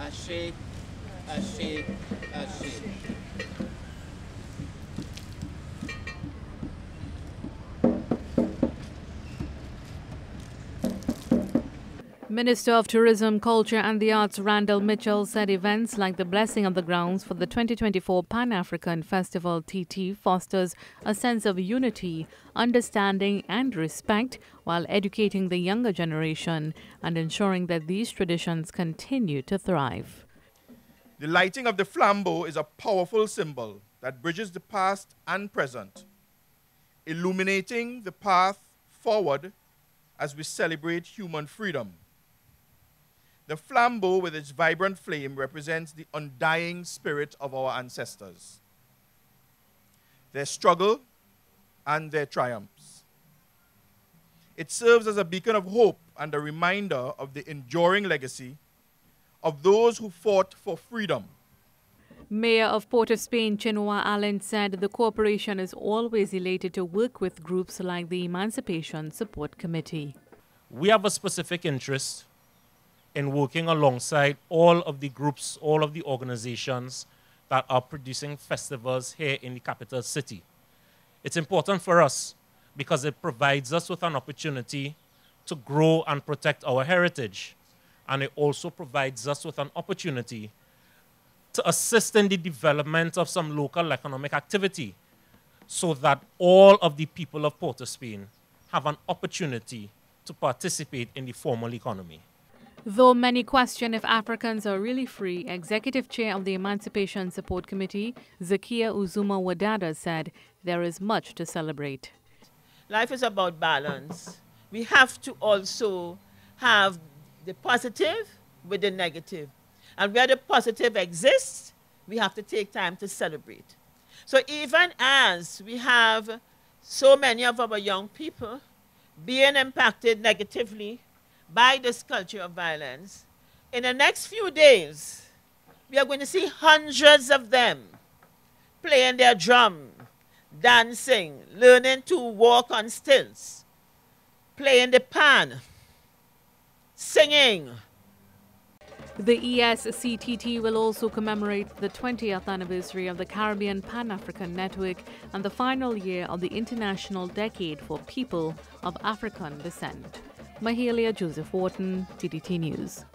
Ashe, ashe, ashe. Minister of Tourism, Culture and the Arts Randall Mitchell said events like the Blessing of the Grounds for the 2024 Pan-African Festival TT fosters a sense of unity, understanding and respect while educating the younger generation and ensuring that these traditions continue to thrive. The lighting of the flambeau is a powerful symbol that bridges the past and present, illuminating the path forward as we celebrate human freedom. The flambeau with its vibrant flame represents the undying spirit of our ancestors, their struggle and their triumphs. It serves as a beacon of hope and a reminder of the enduring legacy of those who fought for freedom. Mayor of Port of Spain, Chinua Allen, said the corporation is always elated to work with groups like the Emancipation Support Committee. We have a specific interest in working alongside all of the groups, all of the organizations that are producing festivals here in the capital city. It's important for us because it provides us with an opportunity to grow and protect our heritage. And it also provides us with an opportunity to assist in the development of some local economic activity so that all of the people of Port of Spain have an opportunity to participate in the formal economy. Though many question if Africans are really free, Executive Chair of the Emancipation Support Committee, Zakia Uzuma Wadada, said there is much to celebrate. Life is about balance. We have to also have the positive with the negative. And where the positive exists, we have to take time to celebrate. So even as we have so many of our young people being impacted negatively by this culture of violence, in the next few days, we are going to see hundreds of them playing their drum, dancing, learning to walk on stilts, playing the pan, singing. The ESCTT will also commemorate the 20th anniversary of the Caribbean Pan-African Network and the final year of the International Decade for People of African Descent. Mahalia Joseph Joseph-Worton, TDT News.